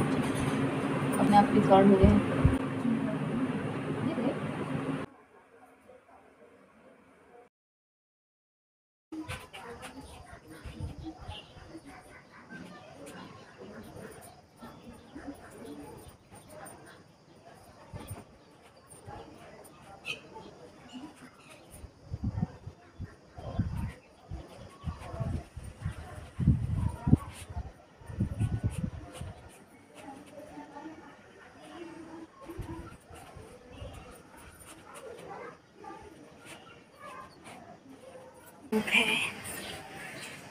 अपने आप रिकॉर्ड हो गए।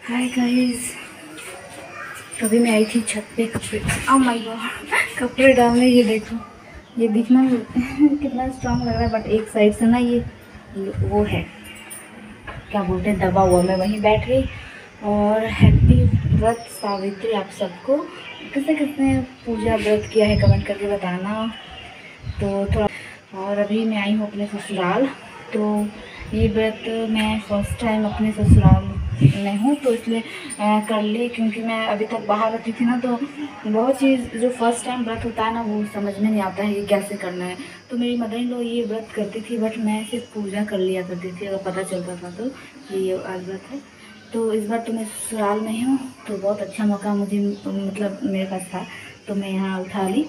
हाय गाइस, अभी मैं आई थी छत पे कपड़े, ओह माय गॉड कपड़े डालने। ये देखो, ये दिखना कितना स्ट्रांग लग रहा है, बट एक साइड से ना ये वो है, क्या बोलते हैं, दबा हुआ। मैं वहीं बैठ गई। और हैप्पी व्रत सावित्री आप सबको। किसने किसने पूजा व्रत किया है कमेंट करके बताना। तो थोड़ा, और अभी मैं आई हूँ अपने ससुराल। तो ये व्रत मैं फर्स्ट टाइम अपने ससुराल में हूँ, तो इसलिए कर ली, क्योंकि मैं अभी तक बाहर रहती थी ना, तो बहुत चीज़ जो फर्स्ट टाइम व्रत होता है ना, वो समझ में नहीं आता है कि कैसे करना है। तो मेरी मदर इन लॉ ये व्रत करती थी, बट मैं सिर्फ पूजा कर लिया करती थी, अगर पता चलता था तो कि ये आज व्रत है। तो इस बार तो मैं ससुराल में हूँ, तो बहुत अच्छा मौका मुझे मतलब मेरे पास था, तो मैं यहाँ उठा ली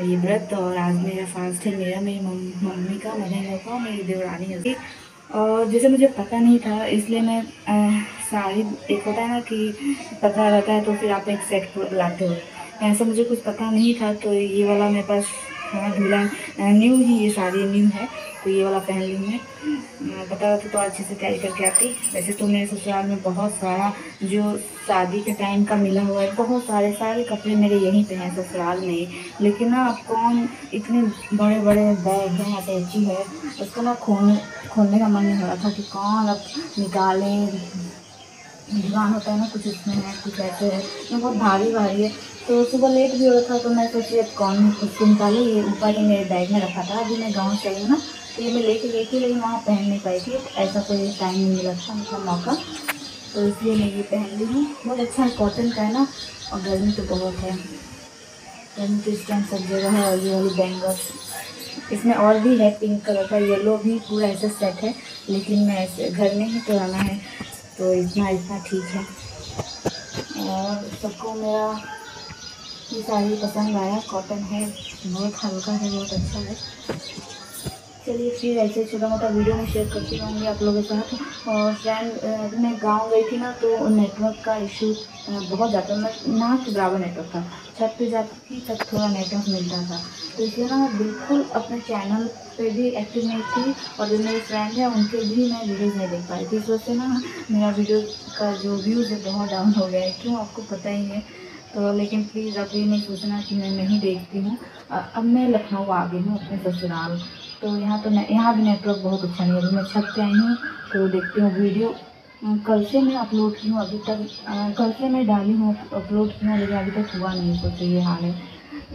ये व्रत। और आज मेरा फास्ट है, मेरा, मेरी मम्मी का, मदर इन लॉ का, मेरी देवरानी का। और जैसे मुझे पता नहीं था, इसलिए मैं साड़ी, एक होता है ना कि पता रहता है तो फिर आप एक सेट लाते हो, ऐसा मुझे कुछ पता नहीं था। तो ये वाला मेरे पास दूल्हा न्यू ही, ये साड़ी न्यू है, तो ये वाला पहन ली मैं। पता रहता तो अच्छे से तैयारी करके आती। वैसे तो मेरे ससुराल में बहुत सारा जो शादी के टाइम का मिला हुआ है, बहुत सारे कपड़े मेरे यहीं पे हैं ससुराल में। लेकिन ना आप कौन, इतने बड़े बड़े बैग हैं, अटैची है, उसको ना खोलने का मन नहीं हो रहा था कि कौन अब निकाले। दुकान होता है ना, कुछ इसमें है, कुछ ऐसे है, ये बहुत भारी है। तो सुबह लेट भी हो रहा था, तो मैं सोची अब कौन उसको निकाले। ये ऊपर ही मेरे बैग में रखा था, अभी मैं गाँव से आई ना, तो ये मैं लेके गई थी, लेकिन वहाँ पहन नहीं पाई थी, ऐसा कोई टाइम नहीं मिला था, मतलब मौका। तो इसलिए मैं ये पहन ली हूँ। बहुत अच्छा है, कॉटन का है ना, और गर्मी तो बहुत है, गर्मी तो इस टाइम सब जगह है। और ये वाली बैंगल्स, इसमें और भी है पिंक कलर का, येलो भी, पूरा ऐसा सेट है। लेकिन मैं ऐसे घर में ही कराना है, तो इतना ठीक है। और सबको मेरा ये साड़ी पसंद आया, कॉटन है, बहुत हल्का है, बहुत अच्छा है। चलिए फिर ऐसे छोटा मोटा वीडियो में शेयर करती रहूँगी आप लोगों के साथ। और फ्रेंड, मैं गांव गई थी ना, तो नेटवर्क का इशू बहुत ज़्यादा, ना के बराबर नेटवर्क था। छत पे जाती थी तब थोड़ा नेटवर्क मिलता था, तो इसलिए ना मैं बिल्कुल अपने चैनल पे भी एक्टिव नहीं थी, और जो मेरे फ्रेंड हैं उनके भी मैं वीडियोज़ नहीं देख पाई थी। इस वजह से ना मेरा वीडियो का जो व्यूज़ है बहुत डाउन हो गया है, क्यों आपको पता ही है। तो लेकिन प्लीज़ आप ये नहीं सोचना कि मैं नहीं देखती हूँ। अब मैं लखनऊ आ गई हूँ अपने ससुराल, तो यहाँ तो यहाँ भी नेटवर्क बहुत अच्छा नहीं है। अभी मैं छत पे आई हूँ, तो देखती हूँ वीडियो। कल से मैं अपलोड की हूँ, अभी तक कल से मैं डाली हूँ, अपलोड की हूँ, लेकिन अभी तक हुआ नहीं। सोचो ये हाल है,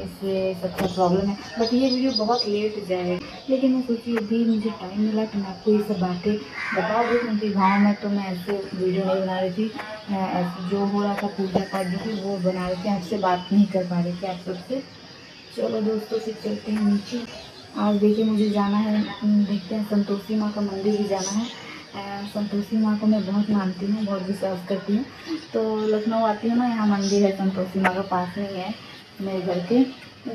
इससे सबका प्रॉब्लम है। बट ये वीडियो बहुत लेट जाए, लेकिन मैं सोची अभी मुझे टाइम मिला तो मैं आपको ये सब बातें बता दूँ, क्योंकि गाँव में तो मैं ऐसे वीडियो नहीं बना रही थी, ऐसे जो हो रहा था पूजा पाठ थी वो बना रही थी, आपसे बात नहीं कर पा रही थी आप सबसे। चलो दोस्तों, फिर चलते हैं नीचे। आज देखिए मुझे जाना है, देखते हैं, संतोषी माँ का मंदिर भी जाना है। संतोषी माँ को मैं बहुत मानती हूँ, बहुत विश्वास करती हूँ। तो लखनऊ आती हूँ ना, यहाँ मंदिर है संतोषी माँ का, पास में ही है मेरे घर के।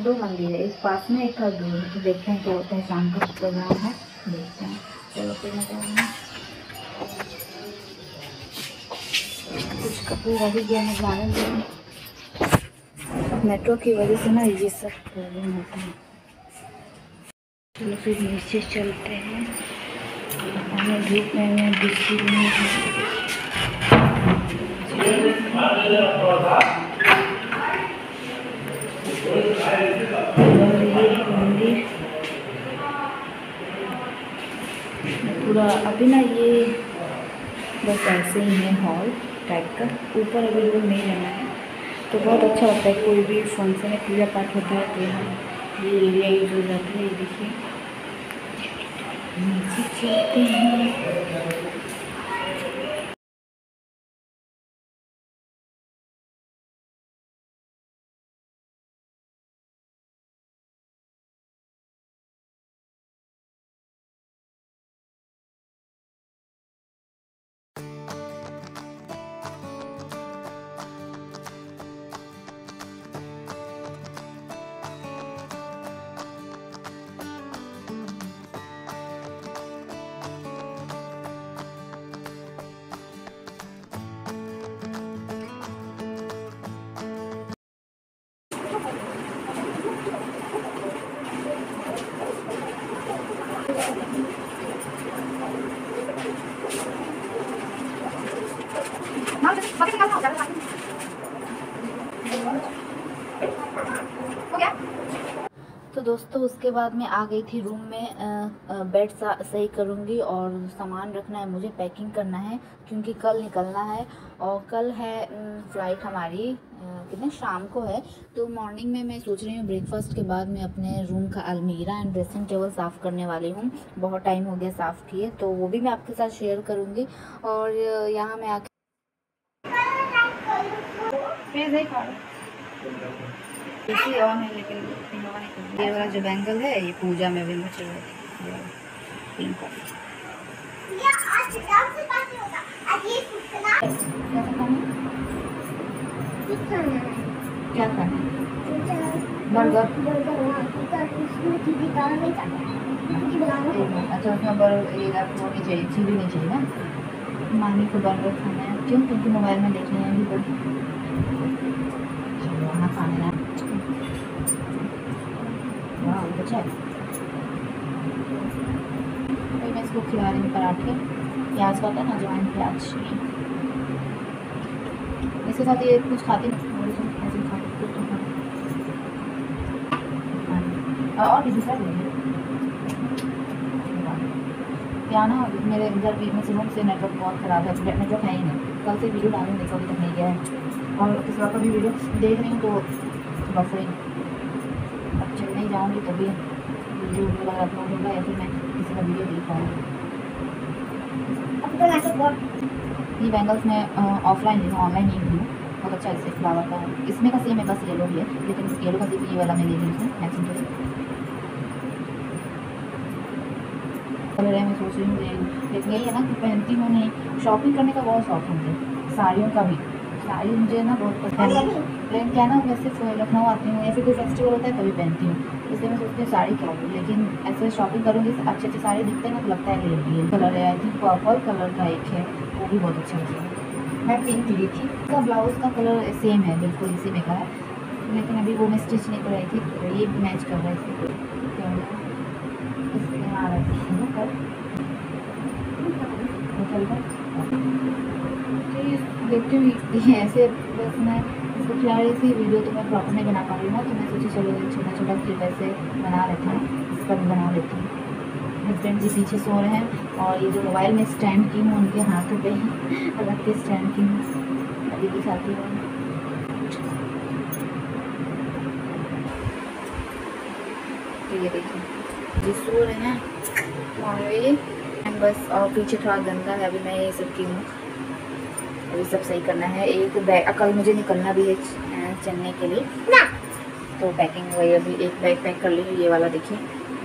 दो मंदिर है, एक पास में, एक और दूर। तो देखते हैं क्या होता है, शाम का प्रोग्राम है, देखते हैं। चलो फिर मैं कुछ कपड़े रही गया है गाने, मेट्रो की वजह से ना ये सब प्रॉब्लम होता है। चलो फिर नीचे चलते हैं, हमें धूप में बिछी नहीं है। मंदिर पूरा अभी ना, ये बस ऐसे ही है हॉल टाइप का, ऊपर अभी लोग नहीं रहना है। तो बहुत अच्छा होता है, कोई भी फंक्शन में पूजा पाठ होता है तो यहाँ ये एरिया यूज हो जाता है। देखिए नीचे चलते हैं। तो दोस्तों उसके बाद मैं आ गई थी रूम में, बेड सही करूँगी और सामान रखना है, मुझे पैकिंग करना है क्योंकि कल निकलना है और कल है फ्लाइट हमारी कितने शाम को है। तो मॉर्निंग में मैं सोच रही हूँ ब्रेकफास्ट के बाद मैं अपने रूम का अलमीरा एंड ड्रेसिंग टेबल साफ़ करने वाली हूँ, बहुत टाइम हो गया साफ़ किए, तो वो भी मैं आपके साथ शेयर करूँगी। और यहाँ मैं आके किसी और है, लेकिन ये वाला जो बैंगल है ये पूजा में भी मुझे पिंक क्या था बर्गर, अच्छा उसमें बर्गर ये आपको नहीं चाहिए, चीज़ी नहीं चाहिए ना। मामी को बर्गर खाना है क्यों, क्योंकि मोबाइल में देख रहे हैं अभी वहाँ खाना है। अच्छा मैं इसको खिला रही हूँ पराठे, प्याज का था ना जवान प्याज, इसके साथ ये कुछ खाती नहीं और किसी साथ क्या ना। मेरे इधर भी में रूम से नेटवर्क बहुत ख़राब है, नेटवर्क है ही नहीं, कल से वीडियो डालू देखो अभी तक नहीं गया है और किसी बात कभी वीडियो देख रही हूँ तो बफरिंग नहीं जाऊँगी तभी वीडियो वगैरह अपलोड होगा या फिर मैं किसी का वीडियो देख पाऊँगी। ये बैंगल्स मैं ऑफलाइन ले रहा हूँ, ऑनलाइन नहीं ली हूँ, बहुत अच्छा इससे फ्लावर का है, इसमें का सेम है बस येलो भी है, लेकिन इस येलो का सिर्फ ये वाला मैं ले रही हूँ मैक्सिम कलर है। मैं सोच रही हूँ लेकिन यही है ना कि पहनती हूँ नहीं, शॉपिंग करने का बहुत शौक है मुझे, साड़ियों का भी, साड़ी मुझे ना बहुत पसंद है, लेकिन क्या ना वैसे लखनऊ आती हूँ या फिर कोई फेस्टिवल होता है तभी पहनती हूँ, इसलिए मैं सोचती हूँ साड़ी क्या होगी, लेकिन ऐसे शॉपिंग करूँगी अच्छे अच्छे साड़ी दिखते हैं ना तो लगता है ये कलर है, आई थिंक पर्पल कलर का एक है वो भी बहुत अच्छा लगेगा। मैं पिंक ली थी, उसका ब्लाउज का कलर सेम है बिल्कुल इसी में का है, लेकिन अभी वो मैं स्टिच नहीं कर रही थी तो ये मैच कर रही थी देखती हूँ ऐसे। बस मैं इसको खिला रही थी, वीडियो तो मैं प्रॉपर नहीं बना पा रही ना, तो मैं सोची चलो छोटा छोटा क्लिप ऐसे बना लेती हूँ, इसका भी बना लेती हूँ। हस्बैंड जी पीछे सो रहे हैं और ये जो मोबाइल में स्टैंड की हूँ उनके हाथों पे ही रख के स्टैंड की हूँ, अभी दिखाती हूँ। ये देखिए जी सो रहे हैं मॉर्निंग में बस, और पीछे थोड़ा गंदा है, अभी मैं ये सब की हूँ, ये सब सही करना है। एक बैग कल मुझे निकलना भी है चेन्नई के लिए ना, तो पैकिंग वही अभी एक बैग पैक कर ली, ये वाला देखिए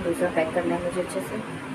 दूसरा पैक करना है मुझे अच्छे से।